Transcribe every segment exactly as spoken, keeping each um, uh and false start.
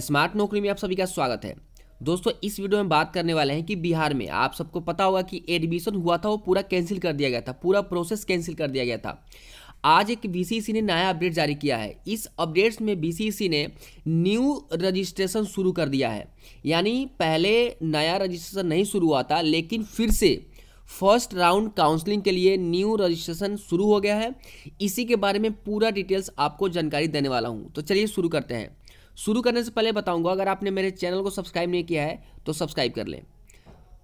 Smart नौकरी में आप सभी का स्वागत है। दोस्तों इस वीडियो में बात करने वाले हैं कि बिहार में आप सबको पता होगा कि एडमिशन हुआ था वो पूरा कैंसिल कर दिया गया था, पूरा प्रोसेस कैंसिल कर दिया गया था। आज एक बीसीईसी ने नया अपडेट जारी किया है। इस अपडेट्स में बीसीईसी ने न्यू रजिस्ट्रेशन शुरू कर दिया है, यानी पहले नया रजिस्ट्रेशन नहीं शुरू हुआ था, लेकिन फिर से फर्स्ट राउंड काउंसलिंग के लिए न्यू रजिस्ट्रेशन शुरू हो गया है। इसी के बारे में पूरा डिटेल्स आपको जानकारी देने वाला हूं, तो चलिए शुरू करते हैं। शुरू करने से पहले बताऊंगा, अगर आपने मेरे चैनल को सब्सक्राइब नहीं किया है तो सब्सक्राइब कर लें।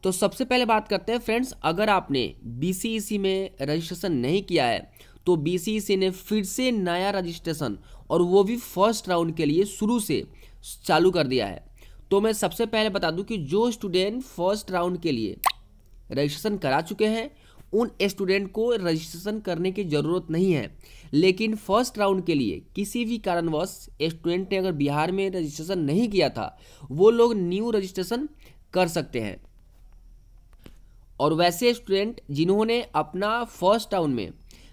तो सबसे पहले बात करते हैं फ्रेंड्स, अगर आपने बीसीईसी में रजिस्ट्रेशन नहीं किया है तो बीसीईसी ने फिर से नया रजिस्ट्रेशन, और वो भी फर्स्ट राउंड के लिए, शुरू से चालू कर दिया है। तो मैं सबसे पहले बता दूं कि जो स्टूडेंट फर्स्ट राउंड के लिए रजिस्ट्रेशन करा चुके हैं उन स्टूडेंट को रजिस्ट्रेशन करने की ज़रूरत नहीं है, लेकिन फर्स्ट राउंड के लिए किसी भी कारणवश स्टूडेंट ने अगर बिहार में रजिस्ट्रेशन नहीं किया था वो लोग न्यू रजिस्ट्रेशन कर सकते हैं। और वैसे स्टूडेंट जिन्होंने अपना फर्स्ट राउंड में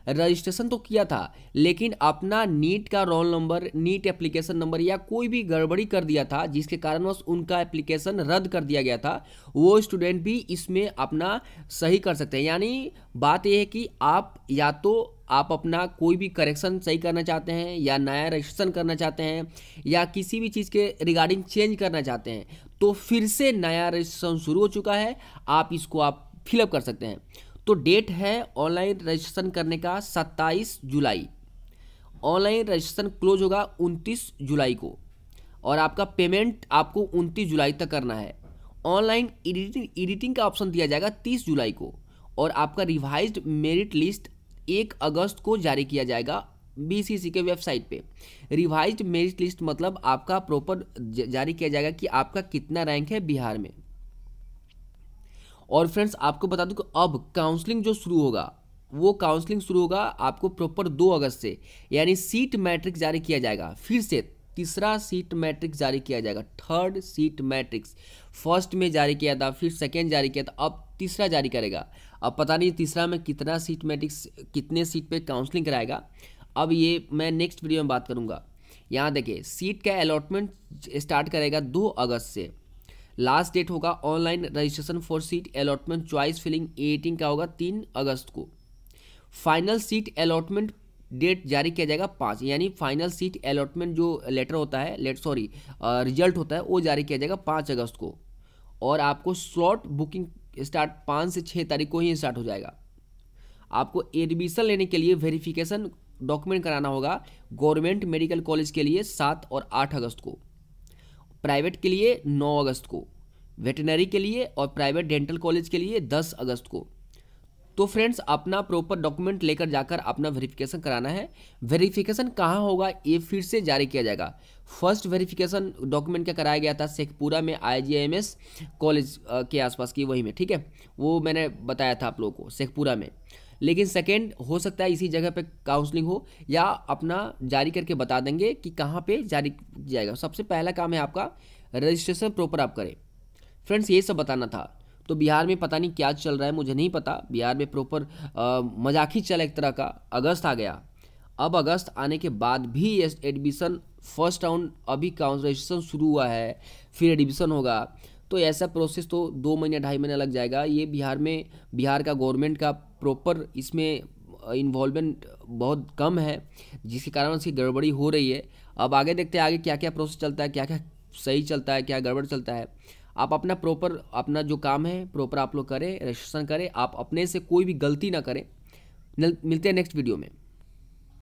रजिस्ट्रेशन तो किया था लेकिन अपना नीट का roll number, NEET application number या कोई भी गड़बड़ी कर दिया था जिसके कारणवश उनका एप्लीकेशन रद्द कर दिया गया था, वो स्टूडेंट भी इसमें अपना सही कर सकते हैं। यानी बात यह है कि आप या तो आप अपना कोई भी करेक्शन सही करना चाहते हैं या नया रजिस्ट्रेशन करना चाहते हैं या किसी भी चीज़ के रिगार्डिंग चेंज करना चाहते हैं, तो फिर से नया रजिस्ट्रेशन शुरू हो चुका है, आप इसको आप फिलअप कर सकते हैं। तो डेट है ऑनलाइन रजिस्ट्रेशन करने का सत्ताईस जुलाई, ऑनलाइन रजिस्ट्रेशन क्लोज होगा उनतीस जुलाई को, और आपका पेमेंट आपको उनतीस जुलाई तक करना है। ऑनलाइन एडिटिंग एडिटिंग का ऑप्शन दिया जाएगा तीस जुलाई को, और आपका रिवाइज्ड मेरिट लिस्ट एक अगस्त को जारी किया जाएगा बीसीसी के वेबसाइट पे। रिवाइज्ड मेरिट लिस्ट मतलब आपका प्रॉपर जारी किया जाएगा कि आपका कितना रैंक है बिहार में। और फ्रेंड्स आपको बता दूं कि अब काउंसलिंग जो शुरू होगा वो काउंसलिंग शुरू होगा आपको प्रॉपर दो अगस्त से, यानी सीट मैट्रिक्स जारी किया जाएगा, फिर से तीसरा सीट मैट्रिक्स जारी किया जाएगा, थर्ड सीट मैट्रिक्स। फर्स्ट में जारी किया था, फिर सेकेंड जारी किया था, अब तीसरा जारी करेगा। अब पता नहीं तीसरा में कितना सीट मैट्रिक्स, कितने सीट पर काउंसलिंग कराएगा, अब ये मैं नेक्स्ट वीडियो में बात करूँगा। यहाँ देखिए सीट का अलॉटमेंट स्टार्ट करेगा दो अगस्त से, लास्ट डेट होगा online registration for seat allotment choice filling editing का होगा तीन अगस्त को। फाइनल सीट अलॉटमेंट डेट जारी किया जाएगा पाँच, यानी फाइनल सीट अलॉटमेंट जो लेटर होता है, लेट सॉरी रिजल्ट होता है, वो जारी किया जाएगा पाँच अगस्त को। और आपको स्लॉट बुकिंग स्टार्ट पाँच से छः तारीख को ही स्टार्ट हो जाएगा। आपको एडमिशन लेने के लिए वेरिफिकेशन डॉक्यूमेंट कराना होगा गवर्नमेंट मेडिकल कॉलेज के लिए सात और आठ अगस्त को, प्राइवेट के लिए नौ अगस्त को, वेटनरी के लिए और प्राइवेट डेंटल कॉलेज के लिए दस अगस्त को। तो फ्रेंड्स अपना प्रॉपर डॉक्यूमेंट लेकर जाकर अपना वेरिफिकेशन कराना है। वेरिफिकेशन कहाँ होगा ये फिर से जारी किया जाएगा। फर्स्ट वेरिफिकेशन डॉक्यूमेंट का कराया गया था शेखपुरा में I G I M S college के आसपास की, वहीं में, ठीक है, वो मैंने बताया था आप लोगों को शेखपुरा में। लेकिन सेकेंड हो सकता है इसी जगह पे काउंसलिंग हो, या अपना जारी करके बता देंगे कि कहाँ पे जारी जाएगा। सबसे पहला काम है आपका रजिस्ट्रेशन प्रॉपर आप करें। फ्रेंड्स ये सब बताना था। तो बिहार में पता नहीं क्या चल रहा है, मुझे नहीं पता, बिहार में प्रॉपर मजाक ही चला एक तरह का। अगस्त आ गया, अब अगस्त आने के बाद भी एडमिशन फर्स्ट राउंड, अभी काउंस रजिस्ट्रेशन शुरू हुआ है, फिर एडमिशन होगा, तो ऐसा प्रोसेस तो दो महीने ढाई महीने लग जाएगा। ये बिहार में, बिहार का गवर्नमेंट का प्रॉपर इसमें इन्वॉल्वमेंट बहुत कम है जिसके कारण उसकी गड़बड़ी हो रही है। अब आगे देखते हैं आगे क्या क्या प्रोसेस चलता है, क्या क्या सही चलता है, क्या गड़बड़ चलता है। आप अपना प्रॉपर अपना जो काम है प्रॉपर आप लोग करें, रजिस्ट्रेशन करें, आप अपने से कोई भी गलती ना करें। मिलते हैं नेक्स्ट वीडियो में।